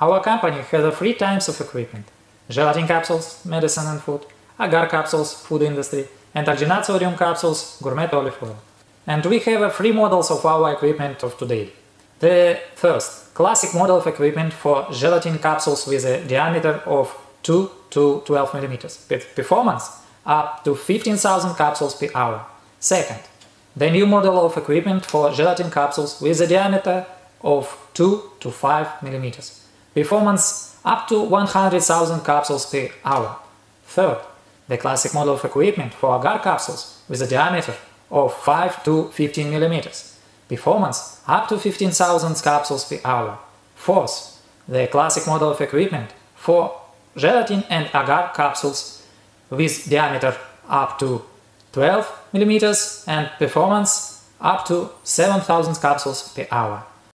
Our company has a 3 types of equipment: gelatin capsules, medicine and food, agar capsules, food industry, and arginaceorum capsules, gourmet olive oil. And we have 3 models of our equipment of today. The first, classic model of equipment for gelatin capsules with a diameter of 2 to 12 mm, with performance up to 15,000 capsules per hour. Second, the new model of equipment for gelatin capsules with a diameter of 2 to 5 mm, performance up to 100,000 capsules per hour. Third, the classic model of equipment for agar capsules with a diameter of 5 to 15 mm, performance up to 15,000 capsules per hour. Fourth, the classic model of equipment for gelatin and agar capsules with diameter up to 12 mm and performance up to 7,000 capsules per hour.